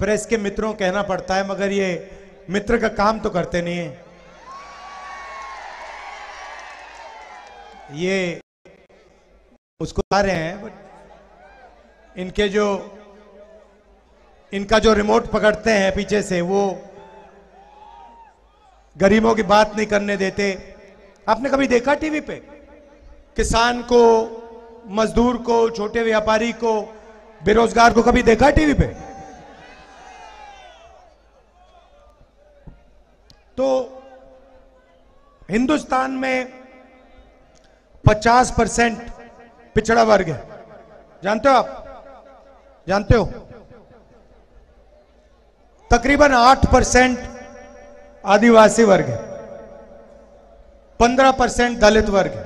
Press के मित्रों कहना पड़ता है, मगर ये मित्र का काम तो करते नहीं है, ये उसको आ रहे हैं, बट इनका जो रिमोट पकड़ते हैं पीछे से, वो गरीबों की बात नहीं करने देते। आपने कभी देखा टीवी पे किसान को, मजदूर को, छोटे व्यापारी को, बेरोजगार को कभी देखा टीवी पे? तो हिंदुस्तान में 50% पिछड़ा वर्ग है, जानते हो आप? जानते हो? तकरीबन 8% आदिवासी वर्ग है, 15% दलित वर्ग है।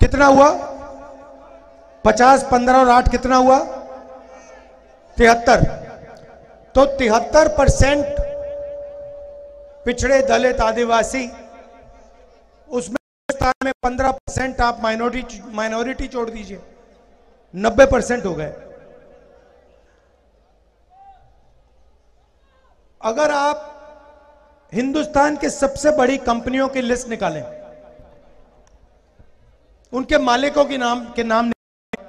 कितना हुआ? 50, 15 और 8 कितना हुआ? 73। तो 73% पिछड़े, दलित, आदिवासी, उसमें हिंदुस्तान में 15% आप माइनॉरिटी छोड़ दीजिए, 90% हो गए। अगर आप हिंदुस्तान के सबसे बड़ी कंपनियों की लिस्ट निकालें, उनके मालिकों के नाम निकालें,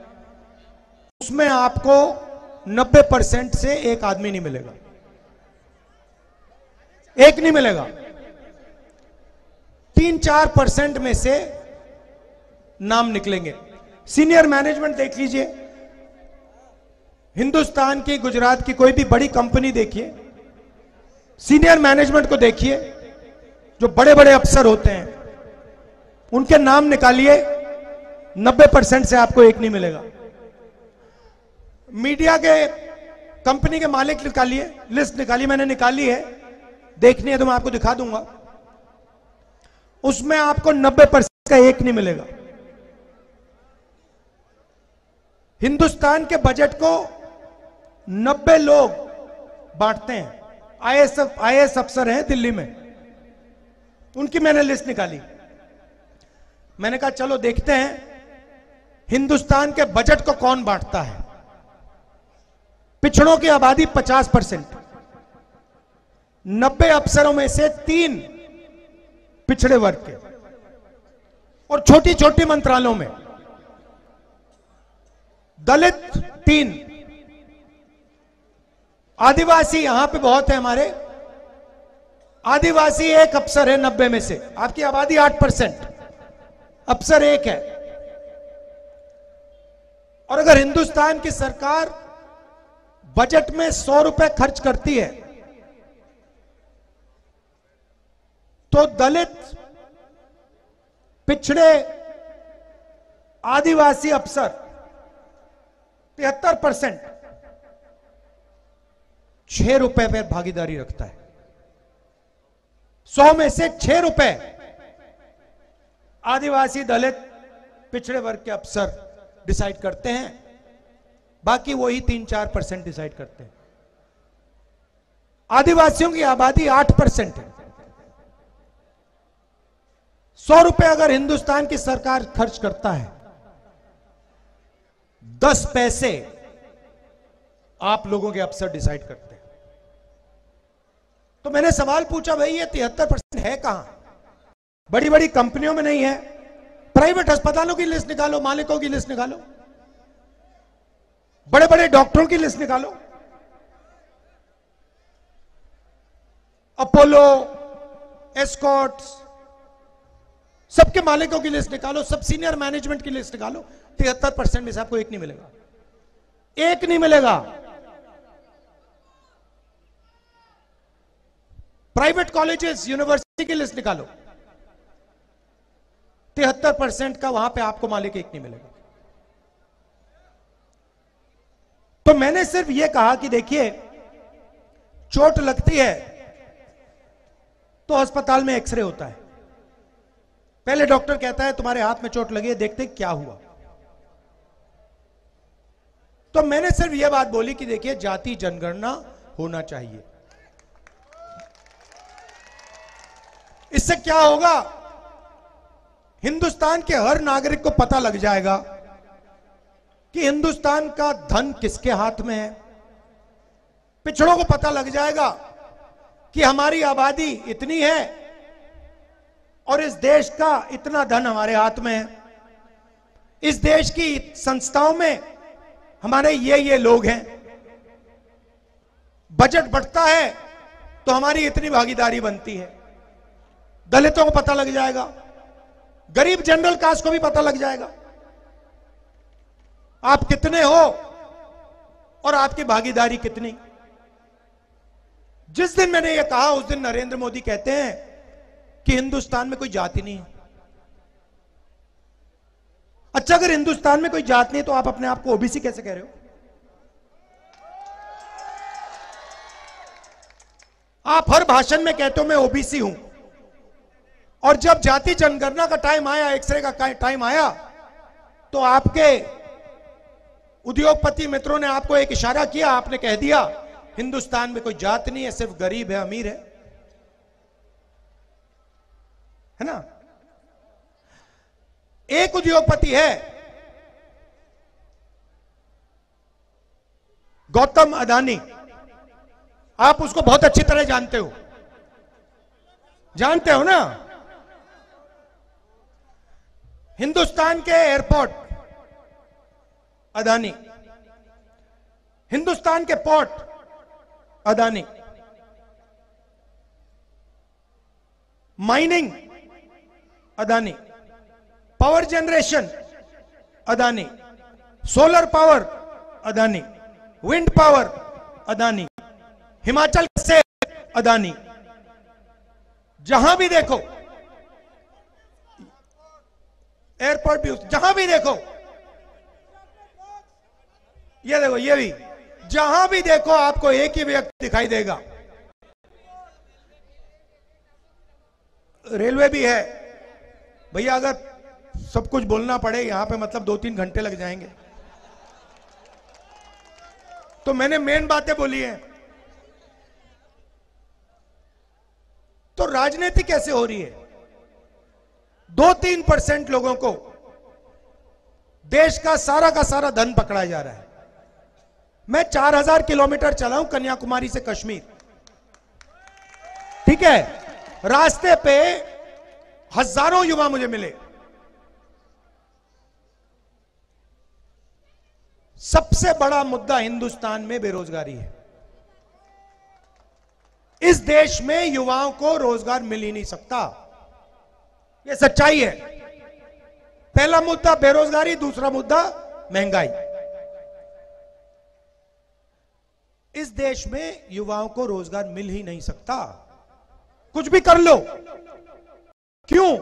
उसमें आपको 90% से एक आदमी नहीं मिलेगा, एक नहीं मिलेगा। 3-4% में से नाम निकलेंगे। सीनियर मैनेजमेंट देख लीजिए हिंदुस्तान की, गुजरात की कोई भी बड़ी कंपनी देखिए, सीनियर मैनेजमेंट को देखिए, जो बड़े बड़े अफसर होते हैं, उनके नाम निकालिए, 90% से आपको एक नहीं मिलेगा। मीडिया के कंपनी के मालिक निकालिए, लिस्ट निकालिए, मैंने निकाली है, देखनी है तो मैं आपको दिखा दूंगा, उसमें आपको 90% का एक नहीं मिलेगा। हिंदुस्तान के बजट को 90 लोग बांटते हैं, आईएएस अफसर हैं दिल्ली में, उनकी मैंने लिस्ट निकाली। मैंने कहा चलो देखते हैं हिंदुस्तान के बजट को कौन बांटता है। पिछड़ों की आबादी 50%, 90 अफसरों में से 3 पिछड़े वर्ग के, और छोटी छोटी मंत्रालयों में दलित 3, आदिवासी यहां पे बहुत है, हमारे आदिवासी 1 अफसर है 90 में से, आपकी आबादी 8%, अफसर 1 है। और अगर हिंदुस्तान की सरकार बजट में 100 रुपए खर्च करती है, तो दलित, पिछड़े, आदिवासी अफसर 73% 6 रुपए पर भागीदारी रखता है। 100 में से 6 रुपए आदिवासी, दलित, पिछड़े वर्ग के अफसर डिसाइड करते हैं, बाकी वही 3-4% डिसाइड करते हैं। आदिवासियों की आबादी 8% है। 100 रुपए अगर हिंदुस्तान की सरकार खर्च करता है, 10 पैसे आप लोगों के अफसर डिसाइड करते हैं। तो मैंने सवाल पूछा, भाई ये 73% है कहां? बड़ी बड़ी कंपनियों में नहीं है। प्राइवेट अस्पतालों की लिस्ट निकालो, मालिकों की लिस्ट निकालो, बड़े बड़े डॉक्टरों की लिस्ट निकालो, अपोलो, एस्कॉर्ट्स, सबके मालिकों की लिस्ट निकालो, सब सीनियर मैनेजमेंट की लिस्ट निकालो, 73% में से आपको एक नहीं मिलेगा, एक नहीं मिलेगा। प्राइवेट कॉलेजेस, यूनिवर्सिटी की लिस्ट निकालो, 73% का वहां पे आपको मालिक एक नहीं मिलेगा। तो मैंने सिर्फ यह कहा कि देखिए, चोट लगती है तो अस्पताल में एक्सरे होता है, पहले डॉक्टर कहता है तुम्हारे हाथ में चोट लगी है, देखते क्या हुआ। तो मैंने सिर्फ यह बात बोली कि देखिए, जाति जनगणना होना चाहिए, इससे क्या होगा, हिंदुस्तान के हर नागरिक को पता लग जाएगा कि हिंदुस्तान का धन किसके हाथ में है, पिछड़ों को पता लग जाएगा कि हमारी आबादी इतनी है और इस देश का इतना धन हमारे हाथ में है, इस देश की संस्थाओं में हमारे ये लोग हैं, बजट बढ़ता है तो हमारी इतनी भागीदारी बनती है। दलितों को पता लग जाएगा, गरीब जनरल कास्ट को भी पता लग जाएगा आप कितने हो और आपकी भागीदारी कितनी। जिस दिन मैंने यह कहा उस दिन नरेंद्र मोदी कहते हैं कि हिंदुस्तान में कोई जाति नहीं है। अच्छा, अगर हिंदुस्तान में कोई जात नहीं है तो आप अपने आप को ओबीसी कैसे कह रहे हो? आप हर भाषण में कहते हो मैं ओबीसी हूं, और जब जाति जनगणना का टाइम आया, एक्सरे का टाइम आया, तो आपके उद्योगपति मित्रों ने आपको एक इशारा किया, आपने कह दिया हिंदुस्तान में कोई जात नहीं है, सिर्फ गरीब है, अमीर है, है ना। एक उद्योगपति है गौतम अडानी, आप उसको बहुत अच्छी तरह जानते हो, जानते हो ना। हिंदुस्तान के एयरपोर्ट अडानी, हिंदुस्तान के port Adani, mining Adani, power generation Adani, solar power Adani, wind power Adani, Himachal से अडानी, जहां भी देखो एयरपोर्ट भी, जहां भी देखो, ये देखो, ये भी, जहां भी देखो आपको एक ही व्यक्ति दिखाई देगा। रेलवे भी है भैया, अगर सब कुछ बोलना पड़े यहां पे मतलब 2-3 घंटे लग जाएंगे, तो मैंने मेन बातें बोली हैं। तो राजनीति कैसे हो रही है? 2-3% लोगों को देश का सारा धन पकड़ा जा रहा है। मैं 4000 किलोमीटर चला हूं कन्याकुमारी से कश्मीर, ठीक है। रास्ते पे हजारों युवा मुझे मिले, सबसे बड़ा मुद्दा हिंदुस्तान में बेरोजगारी है। इस देश में युवाओं को रोजगार मिल ही नहीं सकता, यह सच्चाई है। पहला मुद्दा बेरोजगारी, दूसरा मुद्दा महंगाई। इस देश में युवाओं को रोजगार मिल ही नहीं सकता, कुछ भी कर लो। क्यों?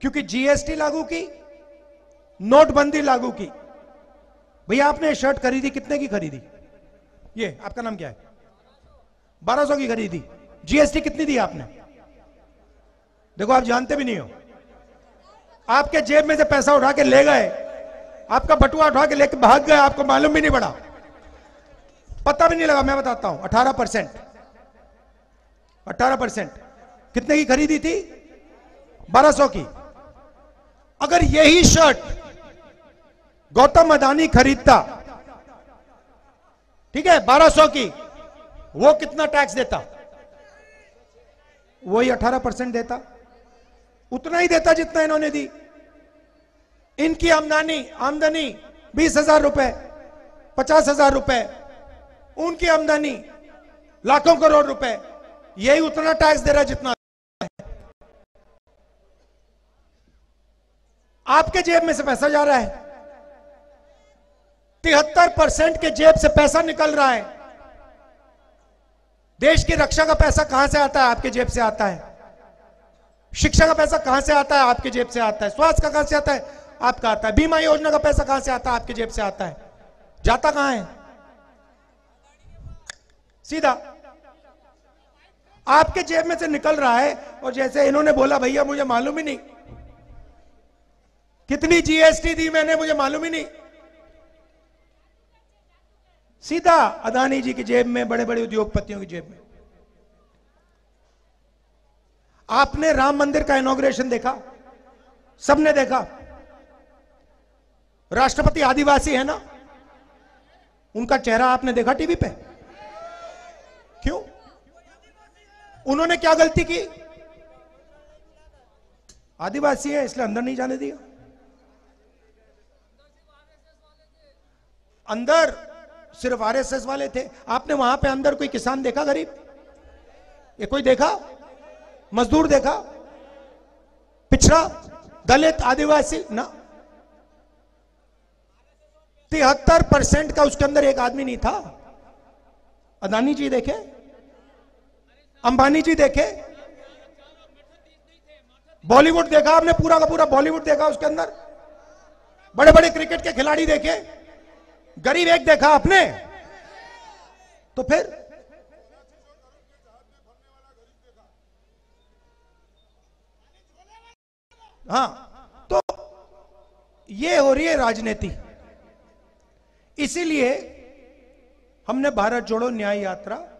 क्योंकि जीएसटी लागू की, नोटबंदी लागू की। भैया आपने शर्ट खरीदी, कितने की खरीदी? ये आपका नाम क्या है? 1200 की खरीदी, जीएसटी कितनी दी आपने? देखो आप जानते भी नहीं हो, आपके जेब में से पैसा उठा के ले गए, आपका बटुआ उठा के लेके भाग गए, आपको मालूम भी नहीं पड़ा, पता भी नहीं लगा। मैं बताता हूं, 18% कितने की खरीदी थी? 1200 की। अगर यही शर्ट गौतम अडानी खरीदता, ठीक है, 1200 की, वो कितना टैक्स देता? वही 18% देता, उतना ही देता जितना इन्होंने दी। इनकी आमदनी 20,000 रुपए, 50,000 रुपए, उनकी आमदनी लाखों करोड़ रुपए, यही उतना टैक्स दे रहा जितना है। आपके जेब में से पैसा जा रहा है, 73% के जेब से पैसा निकल रहा है। देश की रक्षा का पैसा कहां से आता है? आपके जेब से आता है। शिक्षा का पैसा कहां से आता है? आपके जेब से आता है। स्वास्थ्य का कहां से आता है? आपका आता है। बीमा योजना का पैसा कहां से आता है? आपके जेब से आता है। जाता कहां है? सीधा आपके जेब में से निकल रहा है। और जैसे इन्होंने बोला भैया मुझे मालूम ही नहीं कितनी जीएसटी दी मैंने, मुझे मालूम ही नहीं, सीधा अडानी जी की जेब में, बड़े बड़े उद्योगपतियों की जेब में। आपने राम मंदिर का इनॉग्रेशन देखा? सबने देखा। राष्ट्रपति आदिवासी है ना, उनका चेहरा आपने देखा टीवी पे? उन्होंने क्या गलती की? आदिवासी है इसलिए अंदर नहीं जाने दिया। अंदर सिर्फ आरएसएस वाले थे। आपने वहां पे अंदर कोई किसान देखा? गरीब ये कोई देखा? मजदूर देखा? पिछड़ा, दलित, आदिवासी ना। 73% का उसके अंदर एक आदमी नहीं था। अदानी जी देखे, अंबानी जी देखे, बॉलीवुड देखा आपने? पूरा का पूरा बॉलीवुड देखा उसके अंदर? बड़े बड़े क्रिकेट के खिलाड़ी देखे? गरीब एक देखा आपने? तो फिर हां, तो ये हो रही है राजनीति। इसीलिए हमने भारत जोड़ो न्याय यात्रा